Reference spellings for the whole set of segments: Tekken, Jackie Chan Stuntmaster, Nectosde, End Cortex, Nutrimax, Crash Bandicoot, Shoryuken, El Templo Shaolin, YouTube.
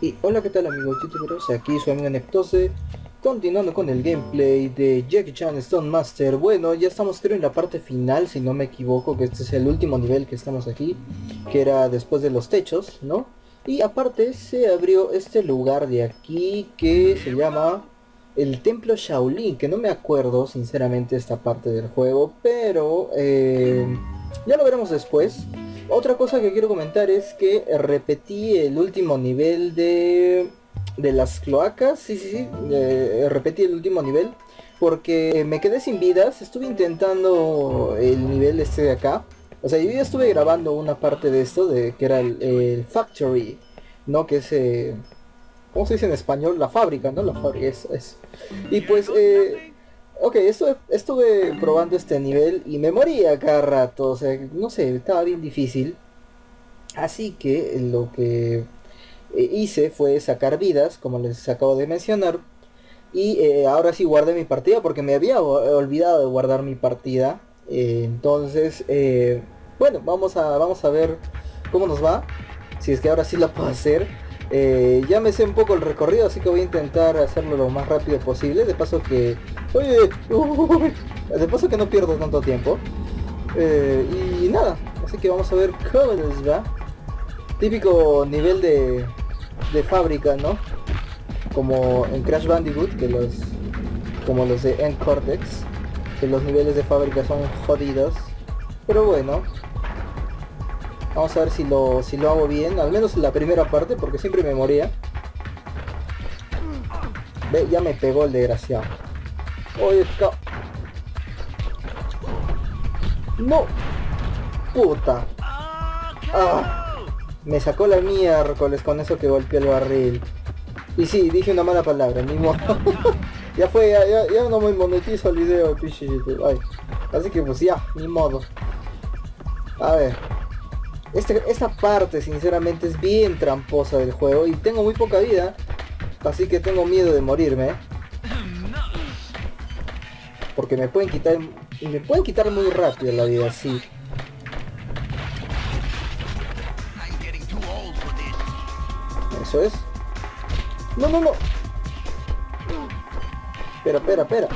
Y hola, ¿qué tal amigos youtuberos? Aquí su amigo Nectosde, continuando con el gameplay de Jackie Chan Stuntmaster. Bueno, ya estamos creo en la parte final, si no me equivoco, que este es el último nivel que estamos aquí, que era después de los techos, ¿no? Y aparte se abrió este lugar de aquí que se llama El Templo Shaolin, que no me acuerdo sinceramente esta parte del juego, pero ya lo veremos después. Otra cosa que quiero comentar es que repetí el último nivel de las cloacas, repetí el último nivel porque me quedé sin vidas, estuve intentando el nivel este de acá, o sea yo ya estuve grabando una parte de esto, de que era el factory, ¿no? Que se... ¿cómo se dice en español? La fábrica, ¿no? La fábrica, es. Y pues... ok, estuve probando este nivel y me moría cada rato, o sea, no sé, estaba bien difícil. Así que lo que hice fue sacar vidas, como les acabo de mencionar. Y ahora sí guardé mi partida porque me había olvidado de guardar mi partida. Entonces, bueno, vamos a ver cómo nos va. Si es que ahora sí la puedo hacer. Ya me sé un poco el recorrido, así que voy a intentar hacerlo lo más rápido posible. De paso que... ¡oye! De paso que no pierdo tanto tiempo. Y nada, así que vamos a ver cómo les va. Típico nivel de fábrica, ¿no? Como en Crash Bandicoot, que los... como los de End Cortex, que los niveles de fábrica son jodidos. Pero bueno, vamos a ver si lo hago bien, al menos la primera parte, porque siempre me moría. Ve, ya me pegó el desgraciado. Oye, ¡no! ¡Puta! ¡Ah! Me sacó la miércoles con eso que golpeó el barril. Y sí, dije una mala palabra, ni modo. Ya fue, ya no me monetizo el video, pichi YouTube. Ay. Así que pues ya, ni modo. A ver. Esta parte sinceramente es bien tramposa del juego y tengo muy poca vida, así que tengo miedo de morirme, porque me pueden quitar muy rápido la vida, sí. Eso es. No. Espera.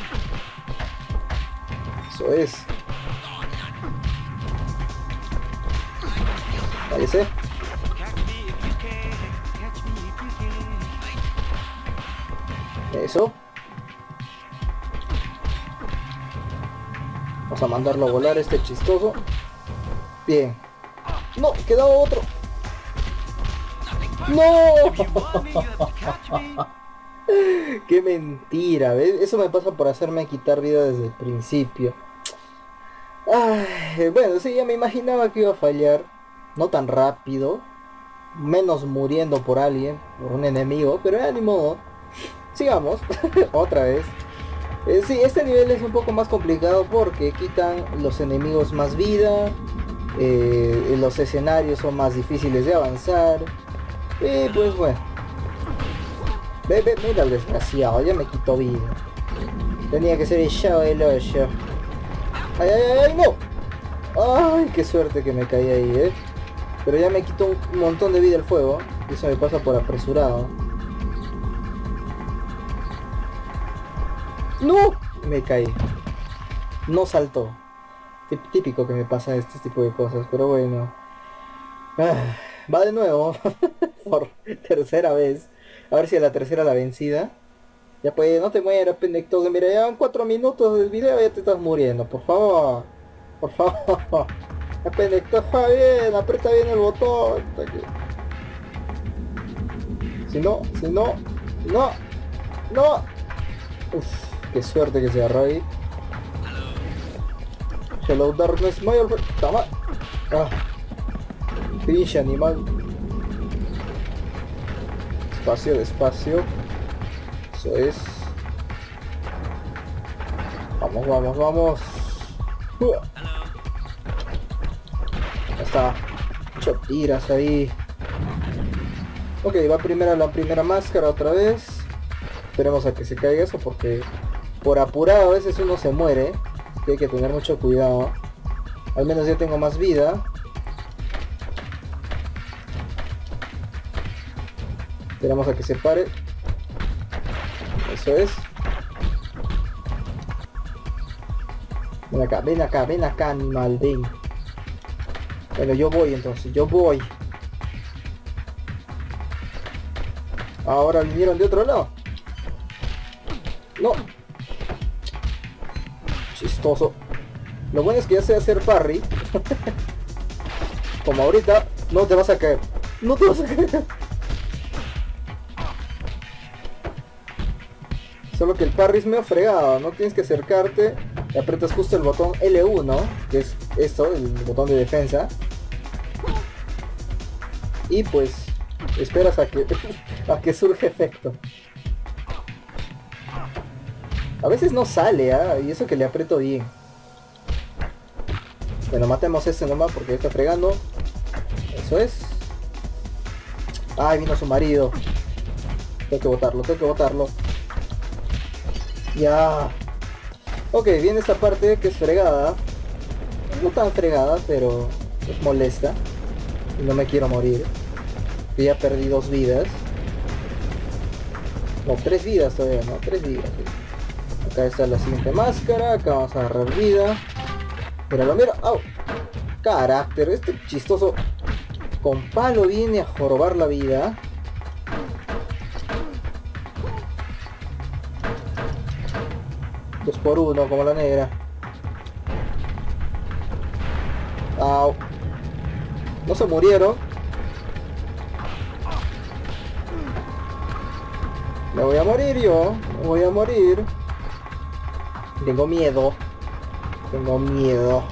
Eso es. Parece. Eso. Vamos a mandarlo a volar este chistoso. Bien. No, quedó otro. No. Qué mentira, ¿ves? Eso me pasa por hacerme quitar vida desde el principio. Ay, bueno, sí, ya me imaginaba que iba a fallar. No tan rápido, menos muriendo por alguien, por un enemigo, pero ni modo. Sigamos, otra vez. Sí, este nivel es un poco más complicado porque quitan los enemigos más vida, los escenarios son más difíciles de avanzar. Y pues bueno. Ve, mira el desgraciado, ya me quitó vida. Tenía que ser el show del hoyo. ¡Ay, no! ¡Ay, qué suerte que me caí ahí, eh! Pero ya me quitó un montón de vida el fuego. Y eso me pasa por apresurado. ¡No! Me caí. No saltó. Típico que me pasa este tipo de cosas. Pero bueno. Ah, va de nuevo. Por tercera vez. A ver si a la tercera la vencida. Ya pues, no te mueras, pendejo. Mira, ya van 4 minutos del video y ya te estás muriendo. Por favor. Por favor. Pendejo, juega bien, aprieta bien el botón. Si no. Uff, qué suerte que se agarró ahí. Hello darkness, my old friend. Toma. Ah. Pinche animal. Espacio, despacio. Eso es. Vamos. Está hecho tiras ahí. Ok, va primero la primera máscara otra vez. Esperemos a que se caiga eso porque por apurado a veces uno se muere. Así que hay que tener mucho cuidado. Al menos yo tengo más vida. Esperamos a que se pare. Eso es. Ven acá, ven acá, ven acá, animal, ven. Bueno, yo voy entonces, yo voy. Ahora vinieron de otro lado. No. Chistoso. Lo bueno es que ya sé hacer parry. Como ahorita, no te vas a caer. No te vas a caer. Solo que el parry es medio fregado, no tienes que acercarte. Y aprietas justo el botón L1, que es esto, el botón de defensa. Y pues esperas a que surge efecto. A veces no sale, ¿eh? Y eso que le aprieto bien. Bueno, matemos este nomás porque está fregando. Eso es. Ay, vino su marido. Tengo que botarlo, tengo que botarlo. Ya. Ok, viene esta parte que es fregada. No tan fregada, pero es molesta. Y no me quiero morir. Ya perdí 2 vidas. No, 3 vidas todavía, no, 3 vidas. Sí. Acá está la siguiente máscara. Acá vamos a agarrar vida. Míralo, mira. ¡Au! Carácter, este chistoso con palo viene a jorobar la vida. Por uno, como la negra. Au. No se murieron. Me voy a morir yo. Me voy a morir. Tengo miedo. Tengo miedo.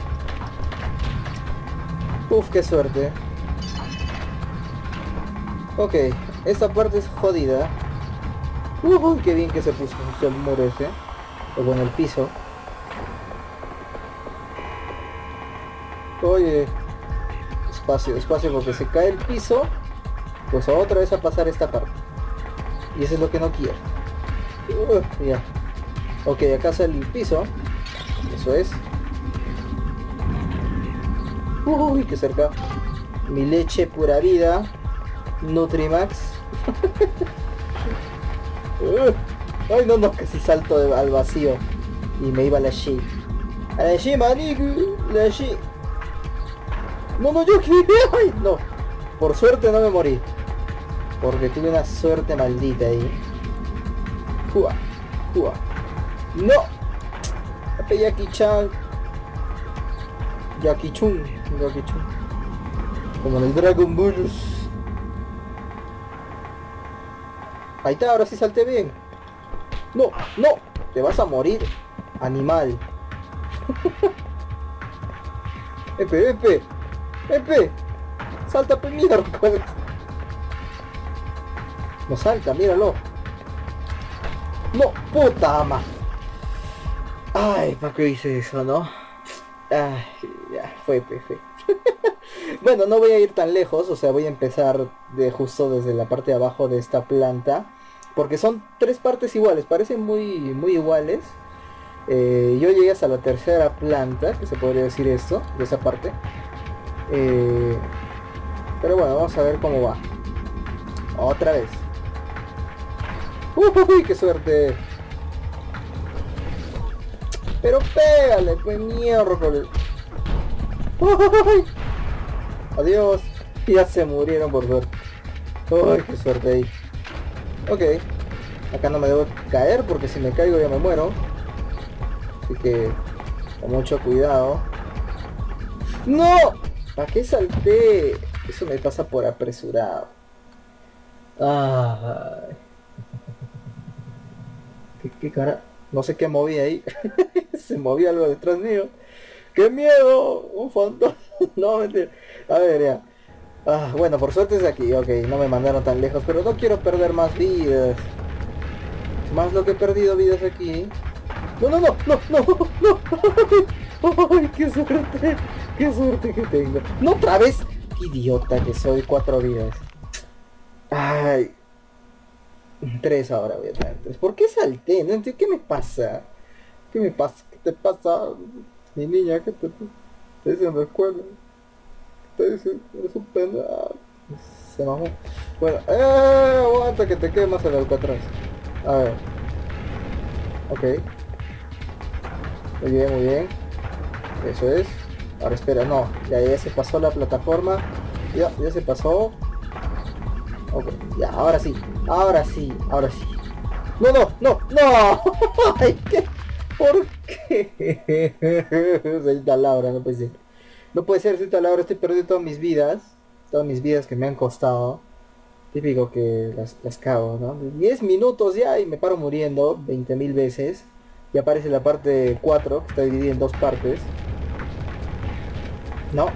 Uf, qué suerte. Ok, esta parte es jodida. Uy, qué bien que se puso el muro ese. O bueno, el piso. Oye, espacio, espacio, porque se cae el piso. Pues otra vez a pasar esta parte. Y eso es lo que no quiero. Ya. Ok, acá sale el piso. Eso es. Uy, qué cerca. Mi leche pura vida. Nutrimax. Ay, no, no, casi salto al vacío. Y me iba a la G. A la G, manico. La G. No, no, yo quería. Ay, no. Por suerte no me morí. Porque tuve una suerte maldita ahí. Jua. Jua. No. Jackie Chan. Jackie Chun. Jackie Chun. Como en el Dragon Ball. Ahí está, ahora sí salté bien. No, no, te vas a morir, animal. Epe, epe, epe. Salta, pues, mierda. No salta, míralo. No, puta ama. Ay, ¿para qué hice eso, no? Ay, ya, fue, fue. Bueno, no voy a ir tan lejos, o sea, voy a empezar de justo desde la parte de abajo de esta planta. Porque son 3 partes iguales, parecen muy iguales. Yo llegué hasta la 3.ª planta, que se podría decir esto, de esa parte. Pero bueno, vamos a ver cómo va. Otra vez. ¡Uy, qué suerte! Pero pégale, pues mierda. ¡Uy! Adiós. Ya se murieron por suerte. ¡Uy, qué suerte ahí! Ok, acá no me debo caer porque si me caigo ya me muero. Así que con mucho cuidado. ¡No! ¿Para qué salté? Eso me pasa por apresurado. Ay. ¿Qué cara? No sé qué moví ahí. Se movió algo detrás mío. ¡Qué miedo! Un fantasma. No, mentira. A ver, ya. Ah, bueno, por suerte es aquí, ok, no me mandaron tan lejos, pero no quiero perder más vidas. Más lo que he perdido vidas aquí. No, no, no, no, no, no. Ay, qué suerte que tengo. No otra vez, qué idiota que soy, 4 vidas. Ay, 3 ahora voy a traer 3. ¿Por qué salté? No entiendo, ¿qué me pasa? ¿Qué me pasa? ¿Qué te pasa? Mi niña, ¿qué te pasa? Estoy haciendo escuela. Eres un pendejo. Se mamó. Bueno, aguanta, de que te quemas el alcatraz. A ver. Ok. Muy bien, muy bien. Eso es. Ahora espera, no. Ya se pasó la plataforma. Ya se pasó. Ok, ya, ahora sí. Ahora sí, ahora sí. No, no, no, no. Ay, ¿qué? ¿Por qué? Señorita Laura, no puede ser. No puede ser, señorita Laura, estoy perdiendo todas mis vidas. Todas mis vidas que me han costado. Típico que las cago, ¿no? 10 minutos ya y me paro muriendo 20.000 veces. Y aparece la parte 4, que está dividida en dos partes. No.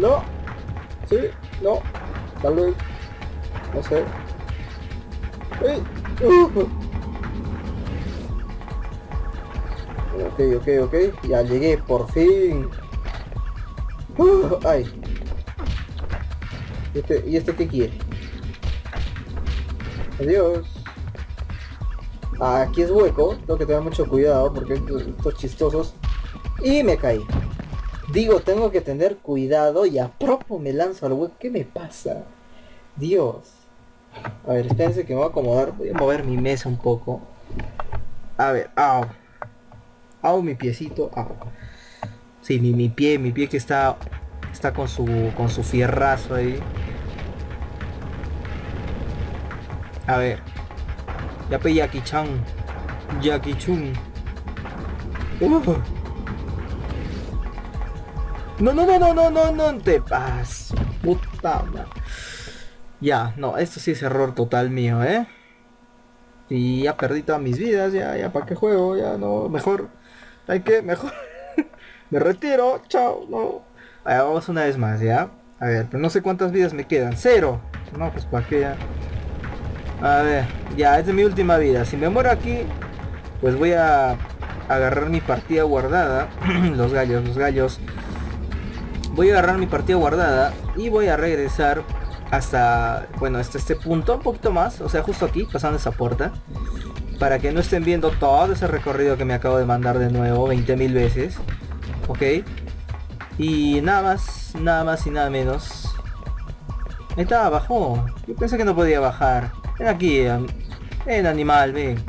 No. Sí, no. Tal vez. No sé. ¡Uy! Ok. Ya llegué, por fin. Ay. ¿Y este qué quiere? Adiós. Aquí es hueco. Tengo que tener mucho cuidado porque estos chistosos. Y me caí. Digo, tengo que tener cuidado y a propo me lanzo al hueco. ¿Qué me pasa? Dios. A ver, espérense que me voy a acomodar. Voy a mover mi mesa un poco. A ver, au. Au, mi piecito, au. Sí, mi pie que está con su fierrazo ahí. A ver. Ya pe Jackie Chan. No te pases, puta madre. Ya, no, esto sí es error total mío, ¿eh? Y ya perdí todas mis vidas, ya para qué juego, ya no, mejor. Hay que, mejor. Me retiro, chao, no. A ver, vamos una vez más, ¿ya? A ver, pero no sé cuántas vidas me quedan. ¡Cero! No, pues para qué ya. A ver, ya, es de mi última vida. Si me muero aquí, pues voy a agarrar mi partida guardada. Los gallos. Voy a agarrar mi partida guardada y voy a regresar hasta, bueno, hasta este punto, un poquito más, o sea, justo aquí, pasando esa puerta, para que no estén viendo todo ese recorrido que me acabo de mandar de nuevo 20.000 veces, ok, y nada más y nada menos. Ahí está, bajó. Yo pensé que no podía bajar. Ven aquí, ven animal, ven.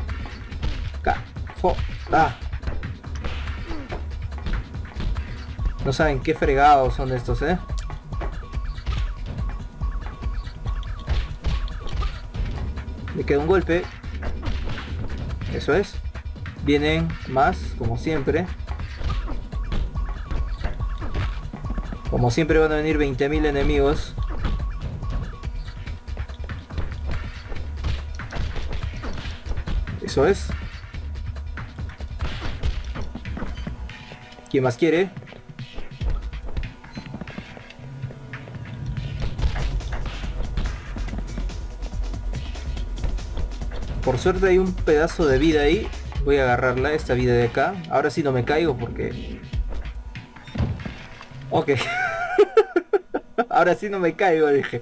No saben qué fregados son estos, ¿eh? Me queda un golpe. Eso es. Vienen más, como siempre. Como siempre van a venir 20.000 enemigos. Eso es. ¿Quién más quiere? Por suerte hay un pedazo de vida ahí. Voy a agarrarla, esta vida de acá. Ahora sí no me caigo porque... Ok. Ahora sí no me caigo, dije.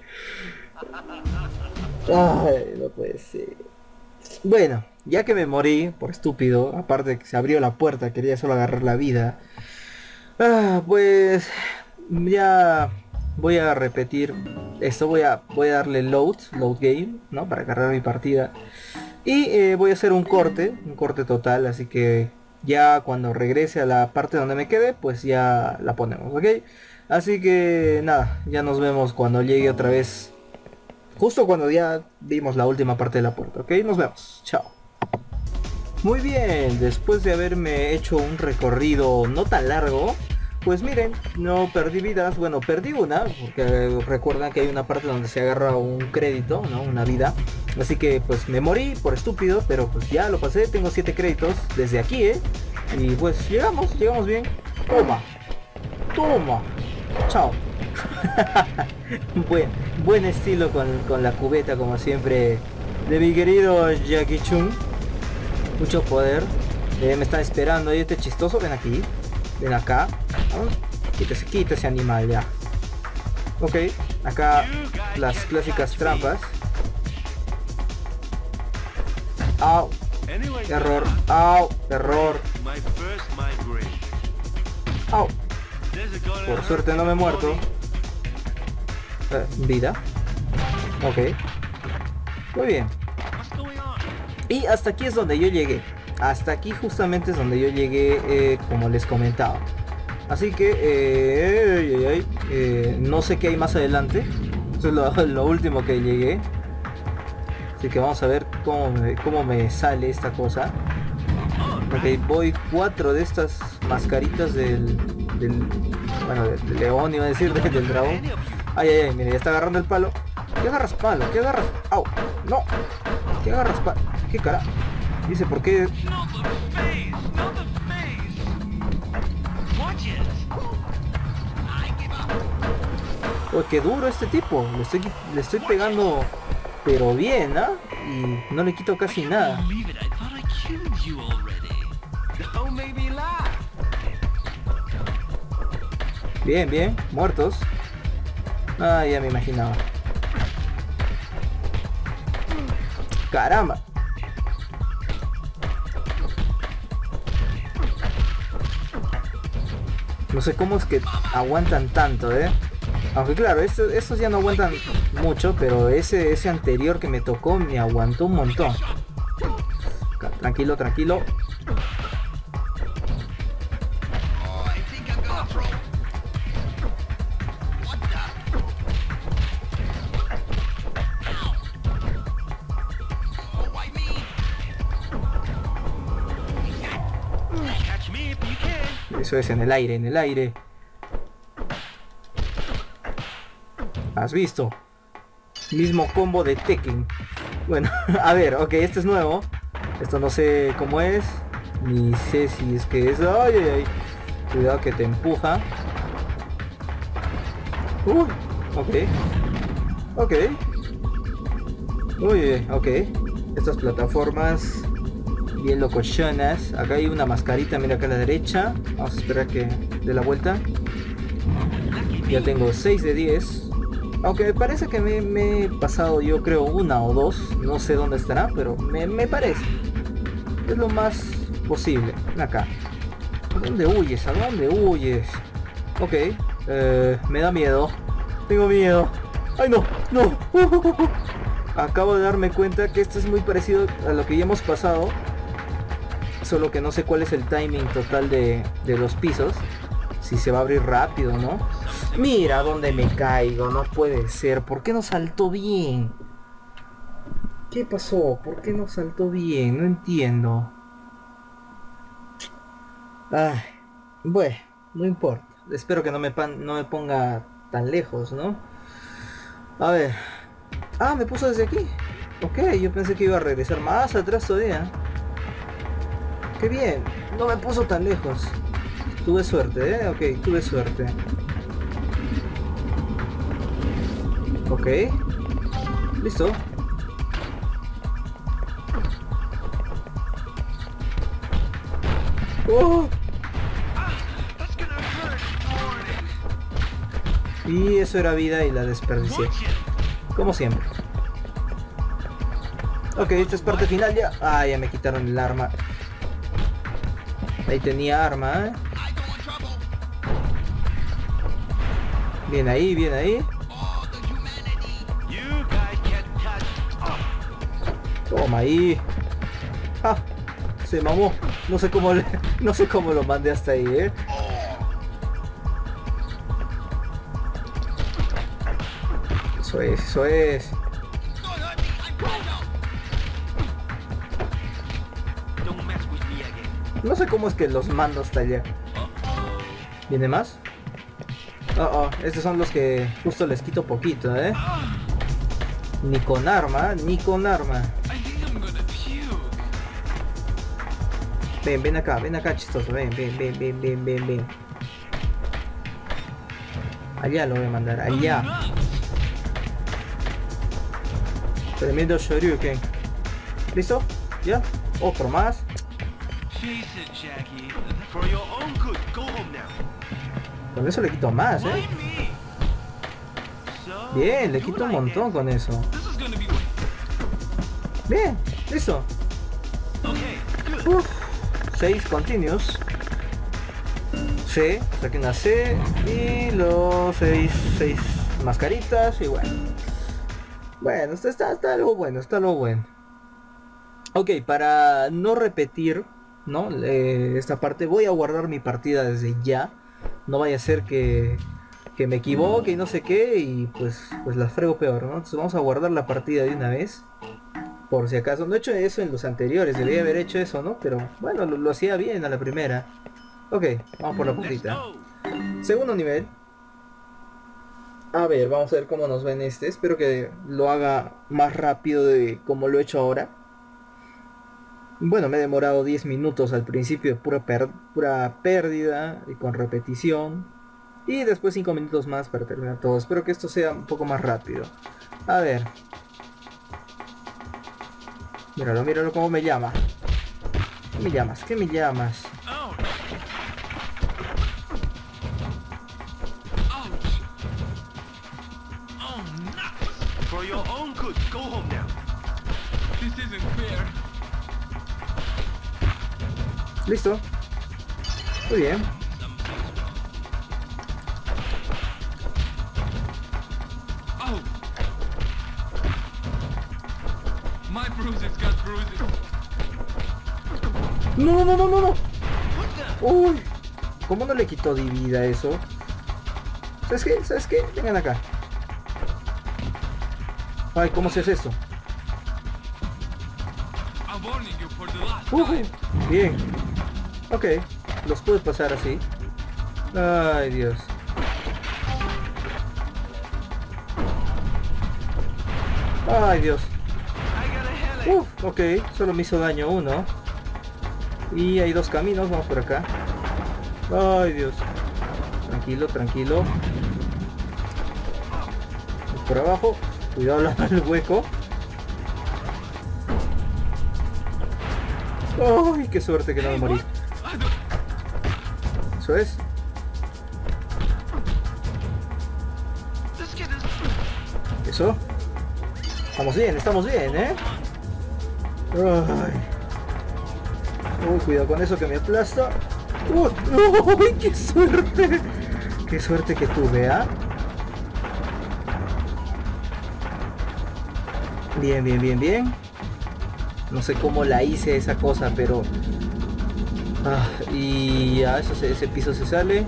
Ay, no puede ser. Bueno, ya que me morí por estúpido, aparte de que se abrió la puerta, quería solo agarrar la vida. Pues... ya... voy a repetir esto. Voy a darle load game, ¿no? Para agarrar mi partida. Y voy a hacer un corte total, así que ya cuando regrese a la parte donde me quedé, pues ya la ponemos, ¿ok? Así que nada, ya nos vemos cuando llegue otra vez, justo cuando ya vimos la última parte de la puerta, ¿ok? Nos vemos, chao. Muy bien, después de haberme hecho un recorrido no tan largo, pues miren, no perdí vidas, bueno, perdí una, porque recuerdan que hay una parte donde se agarra un crédito, ¿no? Una vida. Así que pues me morí por estúpido, pero pues ya lo pasé, tengo 7 créditos desde aquí, ¿eh? Y pues llegamos bien. Toma. Chao. Buen estilo con la cubeta, como siempre, de mi querido Jackie Chan. Mucho poder. Me está esperando ahí este chistoso, ven aquí. Ven acá. Quítese animal, ya. Ok, acá las clásicas trampas. Au, error, au, error. Au. Por suerte no me he muerto. Vida. Ok. Muy bien. Y hasta aquí es donde yo llegué. Hasta aquí justamente es donde yo llegué, como les comentaba. Así que no sé qué hay más adelante. Eso es lo último que llegué. Así que vamos a ver cómo me sale esta cosa. Ok, voy 4 de estas mascaritas del león, iba a decir, del dragón. Ay, ay, ay, mira, ya está agarrando el palo. ¿Qué agarras palo? ¿Qué agarras? ¡Au! ¡No! ¿Qué agarras palo? ¿Qué cara? Dice, ¿por qué? ¡Uy, qué duro este tipo! Le estoy pegando, pero bien, ¿ah? Y no le quito casi nada. Bien, bien, muertos. Ah, ya me imaginaba. Caramba. No sé cómo es que aguantan tanto, ¿eh? Aunque claro, estos ya no aguantan mucho, pero ese anterior que me tocó me aguantó un montón. Tranquilo, tranquilo. Eso es, en el aire, en el aire. ¿Has visto? Mismo combo de Tekken. Bueno, a ver, ok, este es nuevo. Esto no sé cómo es. Ni sé si es que es... ¡Ay, ay, ay! Cuidado que te empuja. Ok. Ok. Uy, ok. Estas plataformas... bien locochonas. Acá hay una mascarita, mira, acá a la derecha. Vamos a esperar que dé la vuelta. Ya tengo 6 de 10. Aunque me parece que me he pasado, yo creo, una o dos. No sé dónde estará, pero me parece. Es lo más posible. Acá. ¿A dónde huyes? ¿A dónde huyes? Ok. Me da miedo. Tengo miedo. ¡Ay, no! ¡No! Acabo de darme cuenta que esto es muy parecido a lo que ya hemos pasado. Solo que no sé cuál es el timing total de los pisos. Si se va a abrir rápido, ¿no? Mira dónde me caigo. No puede ser. ¿Por qué no saltó bien? ¿Qué pasó? ¿Por qué no saltó bien? No entiendo. Ay, bueno, no importa. Espero que no me ponga tan lejos, ¿no? A ver. Ah, me puso desde aquí. Ok, yo pensé que iba a regresar más atrás todavía. ¡Qué bien! No me puso tan lejos. Tuve suerte, ¿eh? Ok, tuve suerte. Ok. Listo. ¡Oh! Y eso era vida y la desperdicié. Como siempre. Ok, esta es parte final ya. Ah, ya me quitaron el arma. Ahí tenía arma, ¿eh? Bien ahí, bien ahí. Toma ahí. Ah, se mamó. No sé cómo lo mandé hasta ahí, ¿eh? Eso es, eso es. No sé cómo es que los mando hasta allá. ¿Viene más? Oh, estos son los que justo les quito poquito, ¿eh? Ni con arma, ni con arma. Ven, ven acá, chistoso. Ven. Allá lo voy a mandar, allá. Tremendo Shoryuken. ¿Listo? ¿Ya? Otro más. Con eso le quito más, ¿eh? Bien, le quito un montón con eso. Bien, listo. 6 continuos. C, saqué una C. Y los 6 mascaritas. Y bueno. Bueno, está algo bueno. Ok, para no repetir, ¿no? Esta parte voy a guardar mi partida desde ya. No vaya a ser que me equivoque y no sé qué, y pues la frego peor, ¿no? Entonces vamos a guardar la partida de una vez, por si acaso. No he hecho eso en los anteriores, debería haber hecho eso, ¿no? Pero bueno, lo hacía bien a la primera. Ok, vamos por la puntita. Segundo nivel. A ver, vamos a ver cómo nos va en este. Espero que lo haga más rápido de como lo he hecho ahora. Bueno, me he demorado 10 minutos al principio de pura pérdida y con repetición. Y después 5 minutos más para terminar todo. Espero que esto sea un poco más rápido. A ver. Míralo cómo me llama. ¿Qué me llamas? Listo. Muy bien. No. Uy, ¿cómo no le quitó de vida eso? ¿Sabes qué? Vengan acá. Ay, ¿cómo se hace esto? Bien. Ok, los puedes pasar así. Ay, Dios. Ay, Dios. Ok, solo me hizo daño uno. Y hay dos caminos, vamos por acá. Ay, Dios. Tranquilo. Por abajo. Cuidado el hueco. Ay, qué suerte que no me morí. Eso es. Eso. Estamos bien, ¿eh? Ay. Uy, cuidado con eso que me aplasta. Uy, qué suerte. Qué suerte que tuve, ¿ah? Bien. No sé cómo la hice esa cosa, pero... y a eso ese piso se sale.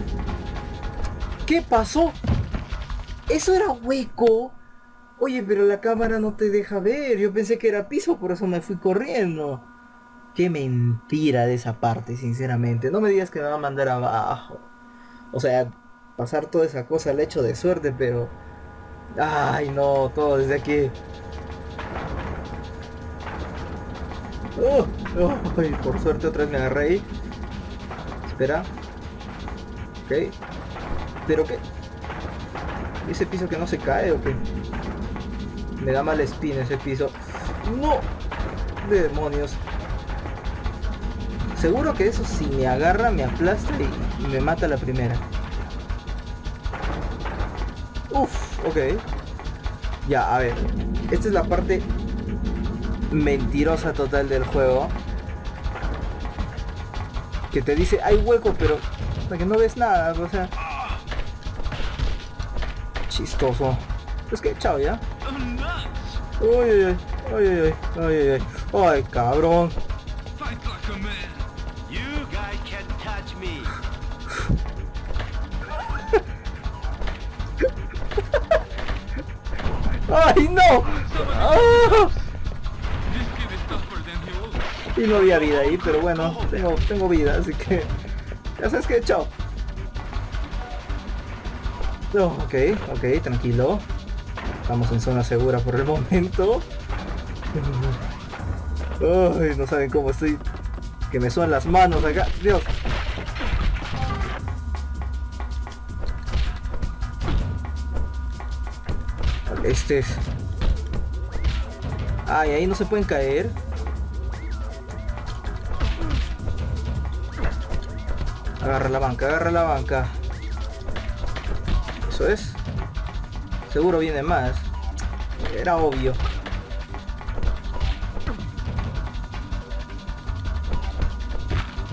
¿Qué pasó? Eso era hueco. Oye, pero la cámara no te deja ver. Yo pensé que era piso, por eso me fui corriendo. Qué mentira de esa parte, sinceramente. No me digas que me va a mandar abajo. O sea, pasar toda esa cosa al hecho de suerte, pero... Ay, no, todo desde aquí. Ay, por suerte otra vez me agarré ahí. Espera. Ok. ¿Pero qué? ¿Ese piso que no se cae o qué? Me da mala espina ese piso. ¡No! ¡Demonios! Seguro que eso si me agarra, me aplasta y me mata la primera. Uf, ok. Ya, a ver. Esta es la parte mentirosa total del juego. Que te dice, hay hueco, pero... que no ves nada, o sea... Chistoso. Es que, chao ya. Ay, cabrón. Ay, no. Oh. Y no había vida ahí, pero bueno, tengo vida, así que ya sabes que chao. No, ok, tranquilo. Estamos en zona segura por el momento. Ay, no saben cómo estoy. Que me suenan las manos acá. Dios. Este es... Ay, ahí no se pueden caer. Agarra la banca. Eso es. Seguro viene más. Era obvio.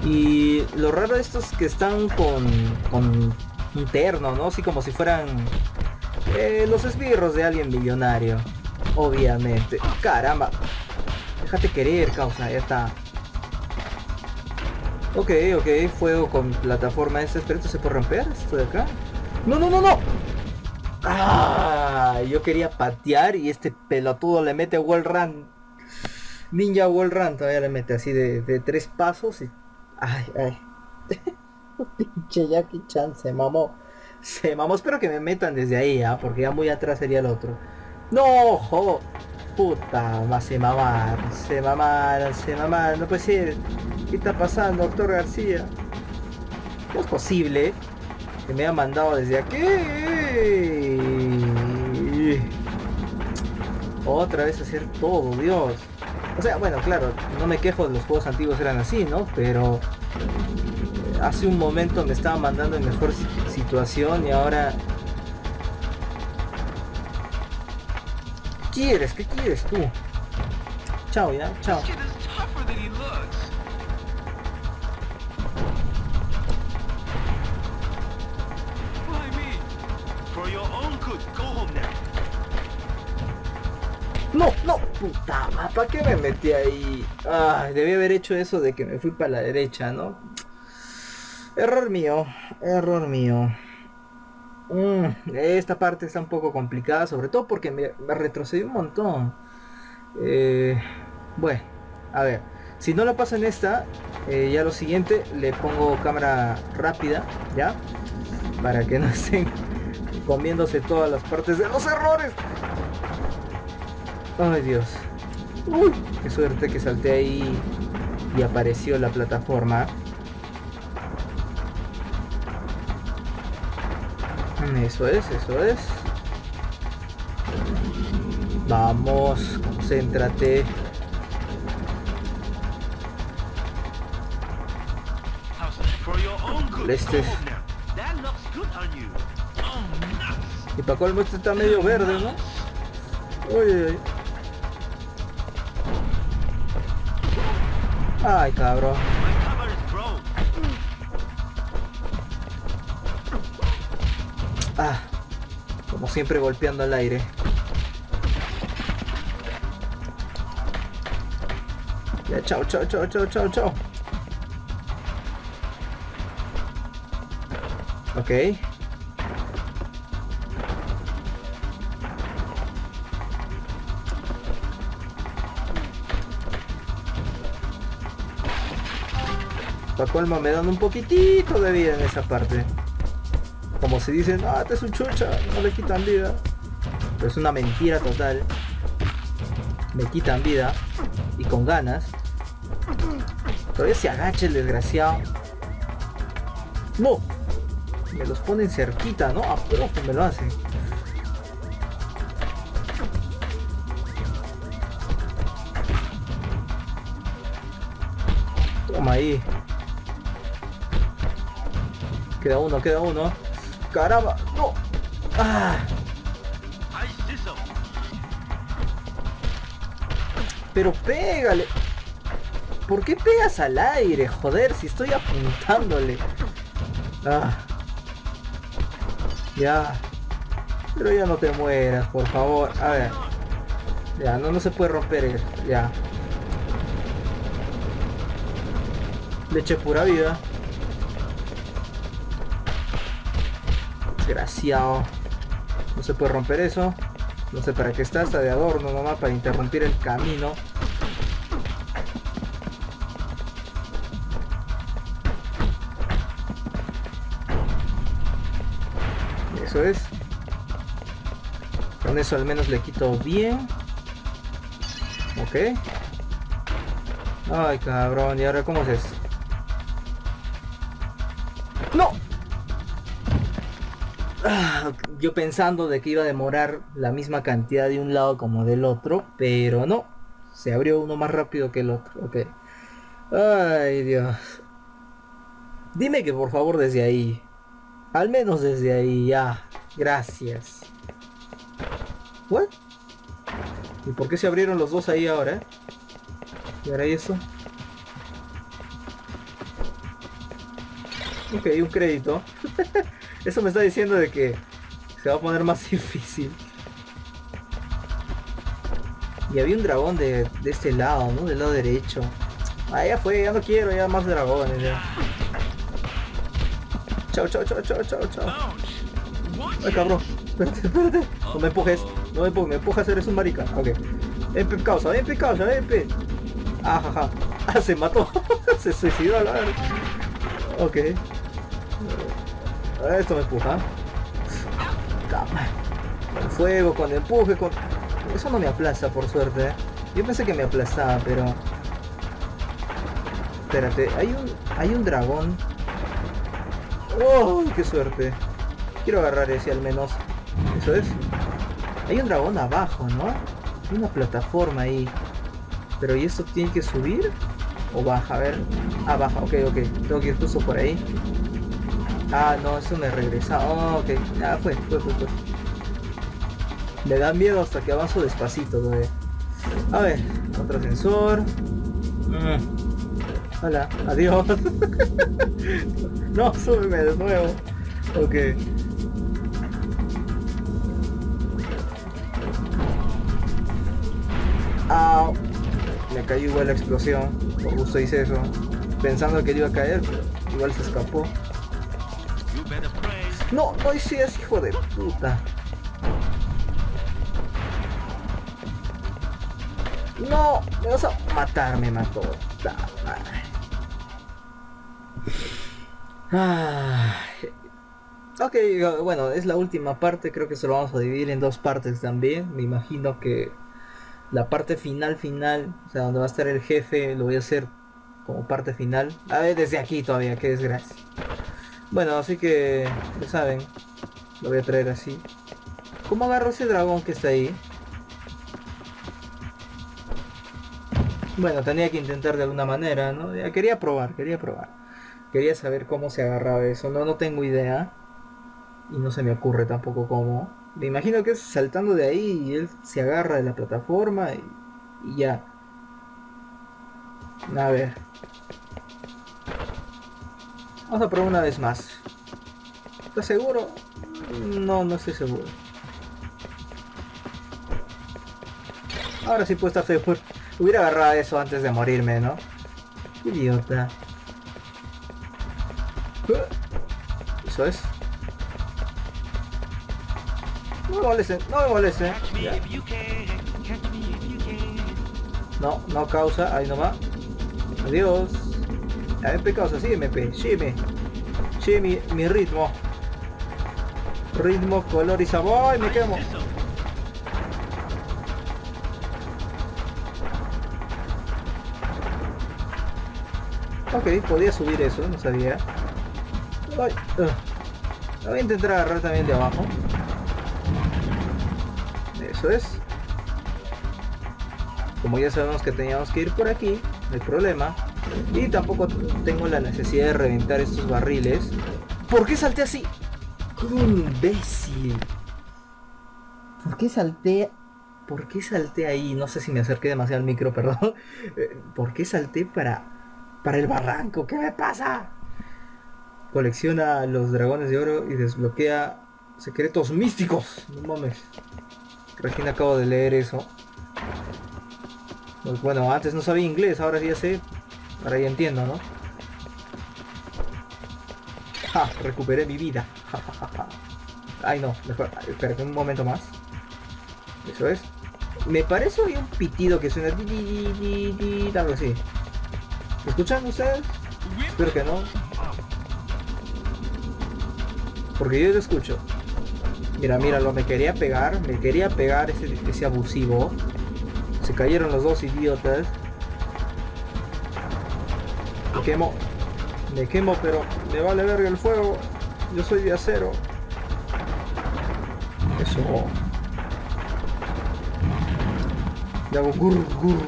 Y lo raro de estos que están con un terno, ¿no? Así como si fueran los esbirros de alguien millonario. obviamente. Caramba. Déjate querer, causa. Ya está. Ok, ok. Fuego con plataforma esta. Espera, ¿esto se puede romper? ¿Esto de acá? ¡No, no, no, no! ¡Ah! Yo quería patear y este pelotudo le mete wall run. Ninja wall run todavía le mete así de tres pasos y... ¡Ay, ay! Pinche Jackie Chan se mamó. Se mamó. Espero que me metan desde ahí, ¿ah? Porque ya muy atrás sería el otro. ¡No! ¡Jo! Puta, más se mamaron, se mamaron, se mamaron. No puede ser. ¿Qué está pasando, doctor García? No es posible que me haya mandado desde aquí. Otra vez hacer todo, Dios. O sea, bueno, claro, no me quejo, los juegos antiguos eran así, ¿no? Pero hace un momento me estaba mandando en mejor situación y ahora... ¿Qué quieres tú? Chao, ya, chao. No, no, puta, ¿para qué me metí ahí? Ay, debí haber hecho eso de que me fui para la derecha, ¿no? Error mío, error mío. Esta parte está un poco complicada, sobre todo porque me retrocedí un montón. Bueno, a ver, si no la paso en esta, ya lo siguiente le pongo cámara rápida, ya, para que no estén comiéndose todas las partes de los errores. Ay, Dios. Uy, qué suerte que salté ahí y apareció la plataforma. Eso es, eso es. Vamos, concéntrate. Este. Y para colmo este está medio verde, ¿no? Uy, uy. Ay, cabrón. Ah, como siempre golpeando al aire. Ya, chao, chao, chao, chao, chao, chao. Ok. Pa' colmo me dan un poquitito de vida en esa parte. Como si dicen, ah, este es un chucha, no le quitan vida. Pero es una mentira total. Me quitan vida. Y con ganas. Todavía se agacha el desgraciado. ¡No! Me los ponen cerquita, ¿no? A puro que me lo hacen. Toma ahí. Queda uno, queda uno. Caramba, no. Ah. Pero pégale. ¿Por qué pegas al aire? Joder, si estoy apuntándole. Ah. Ya. Pero ya no te mueras, por favor. A ver. Ya, no se puede romper él. Ya. Le eché pura vida. Desgraciado. No se puede romper eso. No sé para qué está, hasta de adorno nomás, para interrumpir el camino. Eso es. Con eso al menos le quito bien. Ok. Ay, cabrón. ¿Y ahora cómo es esto? ¡No! Yo pensando de que iba a demorar la misma cantidad de un lado como del otro, pero no, se abrió uno más rápido que el otro. Ok. Ay, Dios. Dime que por favor desde ahí. Al menos desde ahí, ya. Gracias. ¿What? ¿Y por qué se abrieron los dos ahí ahora? ¿Y ahora eso? Ok, un crédito. Eso me está diciendo de que se va a poner más difícil. Y había un dragón de este lado, ¿no? Del lado derecho. Ah, ya fue, ya no quiero, ya más dragones. Ya. Chao, chao, chao, chao, chao, chao. Ay, cabrón. Espérate, espérate. No me empujes. No me empujes, me empujas, eres un marica. Ok. Ven, pe, causa, ven, pe. Ah, jaja. Ah, se mató. Se suicidó, la verdad. Ok. Esto me empuja. Con fuego, con empuje, con... Eso no me aplaza, por suerte. Yo pensé que me aplazaba, pero... Espérate, hay un dragón. ¡Oh, qué suerte! Quiero agarrar ese al menos. Eso es. Hay un dragón abajo, ¿no? Hay una plataforma ahí. Pero ¿y esto tiene que subir? ¿O baja? A ver. Ah, baja. Ok, ok. Tengo que ir justo por ahí. Ah, no, eso me regresa. Oh, ok. Ah, fue. Me da miedo hasta que avanzo despacito, güey. A ver, otro sensor. Hola, adiós. No, súbeme de nuevo. Ok. Au. Me cayó igual la explosión. Por gusto hice eso. Pensando que iba a caer, pero igual se escapó. No, no hiciste, hijo de puta. No, me vas a matar, me mató. Ok, bueno, es la última parte, creo que se lo vamos a dividir en dos partes también. Me imagino que la parte final, o sea, donde va a estar el jefe, lo voy a hacer como parte final. A ver, desde aquí todavía, qué desgracia. Bueno, así que, ya saben, lo voy a traer así. ¿Cómo agarro ese dragón que está ahí? Bueno, tenía que intentar de alguna manera, ¿no? Ya quería probar. Quería saber cómo se agarraba eso. No tengo idea. Y no se me ocurre tampoco cómo. Me imagino que es saltando de ahí y él se agarra de la plataforma y ya. A ver. Vamos a probar una vez más. ¿Estás seguro? No, no estoy seguro. Ahora sí puedo estar seguro. Hubiera agarrado eso antes de morirme, ¿no? Idiota. Eso es. No me molesten, no me molesten. Ya. No, no causa, ahí nomás. Adiós. A ver, pe causa, sígueme, pe. Sígueme mi ritmo. Ritmo, color y sabor. ¡Ay, me quemo! Ok, podía subir eso, no sabía. Ay, lo voy a intentar agarrar también de abajo. Eso es. Como ya sabemos que teníamos que ir por aquí, no hay problema. Y tampoco tengo la necesidad de reventar estos barriles. ¿Por qué salté así? ¡Qué imbécil! ¿Por qué salté ahí? No sé si me acerqué demasiado al micro, perdón. ¿Por qué salté para el barranco? ¿Qué me pasa? Colecciona los dragones de oro y desbloquea secretos místicos. No mames. Recién acabo de leer eso. Pues bueno, antes no sabía inglés, ahora sí ya sé. Ahora ya entiendo, ¿no? ¡Ja! Recuperé mi vida. ¡Ja, ja, ja! Ay, no. Mejor. Espera, un momento más. Eso es. Me parece hoy un pitido que suena... algo así. ¿Me escuchan ustedes? Espero que no. Porque yo lo escucho. Míralo, me quería pegar ese abusivo. Se cayeron los dos idiotas. Me quemo, pero me vale verga el fuego. Yo soy de acero. Eso. Le hago gur gur.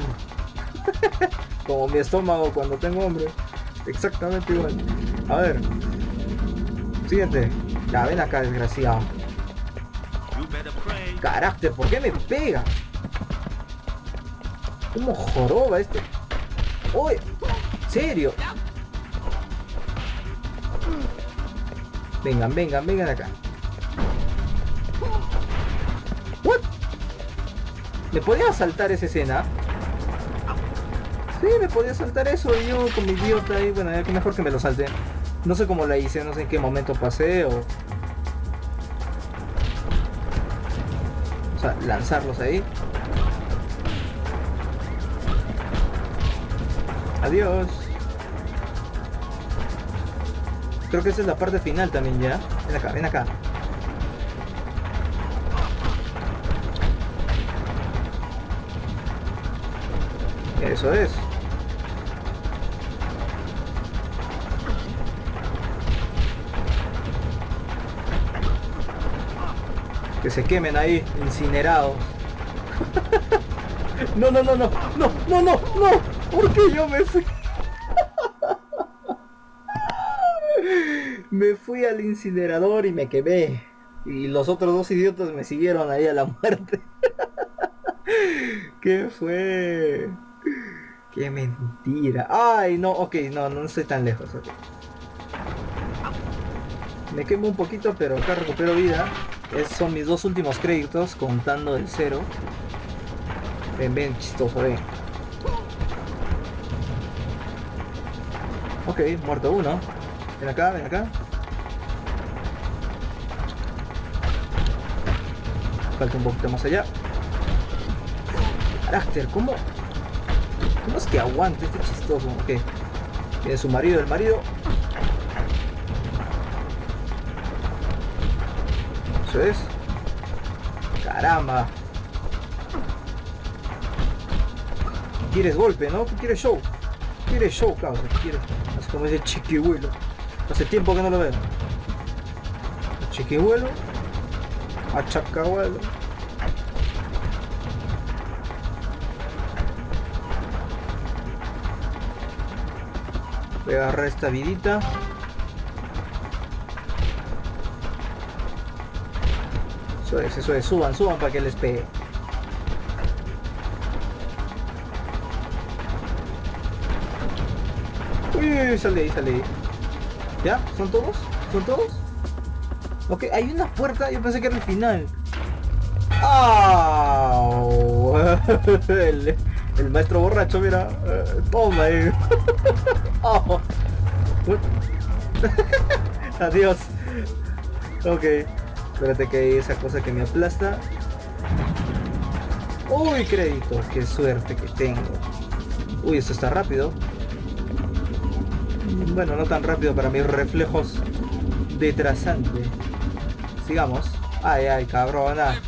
Como mi estómago cuando tengo hambre. Exactamente igual. A ver. Siguiente. Ya, ven acá, desgraciado. Carácter, ¿por qué me pega? ¿Cómo joroba este? ¡Oye! ¿Serio? Vengan acá. ¿What? Me podía saltar esa escena. Sí, me podía saltar eso. Y yo como idiota, y bueno, mejor que me lo salte. No sé cómo la hice, no sé en qué momento pasé o... O sea, lanzarlos ahí. Adiós. Creo que esa es la parte final también ya. Ven acá, ven acá. Eso es. Que se quemen ahí, incinerados. No, no, no, no, no, no, no, no. ¿Por qué yo me fui? Me fui al incinerador y me quemé. Y los otros dos idiotas me siguieron ahí a la muerte. ¿Qué fue? ¡Qué mentira! ¡Ay, no! Ok, no, no estoy tan lejos. Okay. Me quemo un poquito, pero acá recupero vida. Esos son mis dos últimos créditos, contando el cero. Ven, ven, chistoso, ven. Ok, muerto uno. Ven acá, ven acá. Falta un poquito más allá. Carácter, ¿cómo? No es que aguante este chistoso, ok. Tiene su marido, el marido. Eso es. Caramba. Quieres golpe, ¿no? Quieres show. Quieres show, causa. Quieres... Así como dice Chiquihuelo. Hace tiempo que no lo veo. Chiquihuelo. Achacahuelo. Voy a agarrar esta vidita. Eso es, suban, suban para que les pegue. Uy, uy, uy, sale ahí, sale ahí. ¿Ya? ¿Son todos? ¿Son todos? Ok, hay una puerta, yo pensé que era el final. ¡Oh! El maestro borracho, mira. Toma ahí. Oh. Adiós. Ok. Espérate que hay esa cosa que me aplasta. Uy, crédito. Qué suerte que tengo. Uy, esto está rápido. Bueno, no tan rápido para mis reflejos de trasante. Sigamos. Ay, ay, cabrona.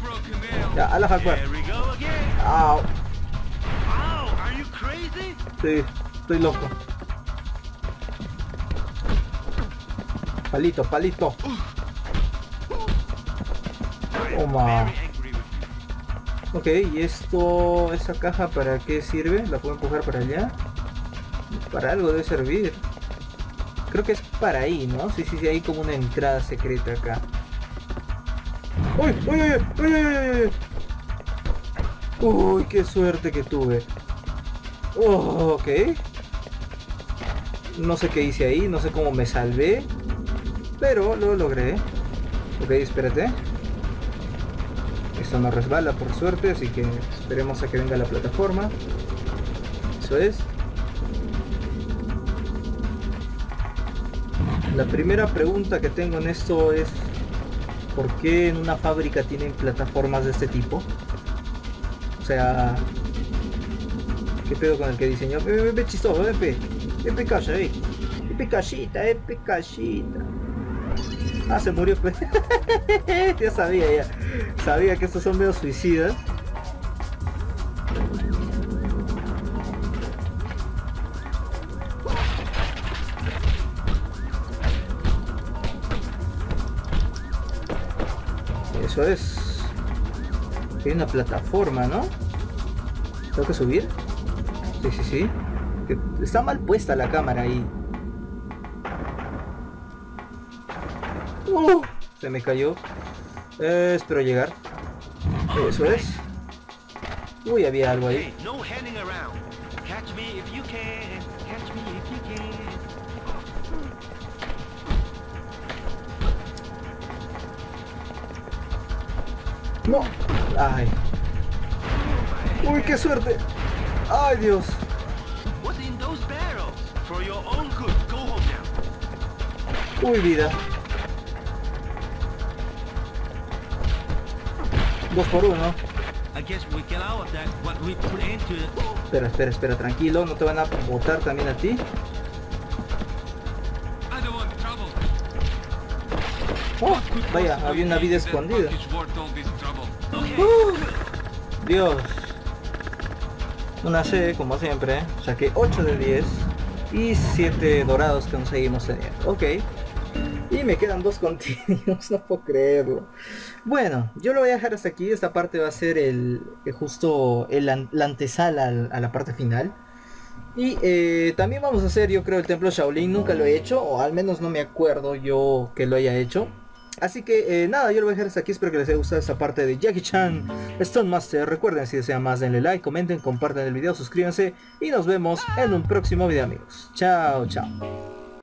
Ya, a la hardware. Au. Sí, estoy loco. Palito, palito. Toma. Ok, y esto, esa caja, ¿para qué sirve? ¿La puedo empujar para allá? Para algo debe servir. Creo que es para ahí, ¿no? Sí, sí, sí, hay como una entrada secreta acá. ¡Uy, uy, uy, uy, uy, uy! ¡Uy, qué suerte que tuve! Oh, ok. No sé qué hice ahí, no sé cómo me salvé, pero lo logré. Ok, espérate. Esto no resbala por suerte, así que esperemos a que venga la plataforma. Eso es. La primera pregunta que tengo en esto es ¿por qué en una fábrica tienen plataformas de este tipo? O sea... ¿Qué pedo con el que diseñó? Ve chistoso, ve. Ve calla, ve. Ve callita, ve callita. Ah, se murió. Ya sabía, ya. Sabía que estos son medio suicidas. Eso es. Hay una plataforma, ¿no? ¿Tengo que subir? Sí, sí, sí. Está mal puesta la cámara ahí. Se me cayó. Espero llegar. Eso es. Uy, había algo ahí. No. Ay. Uy, qué suerte. Ay, Dios. Uy, vida. 2 por 1. Espera, espera, espera, tranquilo. No te van a botar también a ti. Oh, vaya, había una vida escondida. Dios. Una C, como siempre. Saqué 8 de 10. Y 7 dorados que conseguimos tener. Ok. Y me quedan 2 continuos, no puedo creerlo. Bueno, yo lo voy a dejar hasta aquí. Esta parte va a ser la antesala a la parte final. Y también vamos a hacer, yo creo, el Templo Shaolin. Nunca lo he hecho, o al menos no me acuerdo yo que lo haya hecho. Así que nada, yo lo voy a dejar hasta aquí. Espero que les haya gustado esta parte de Jackie Chan Stuntmaster. Recuerden, si desean más, denle like, comenten, compartan el video, suscríbanse. Y nos vemos en un próximo video, amigos. Chao, chao.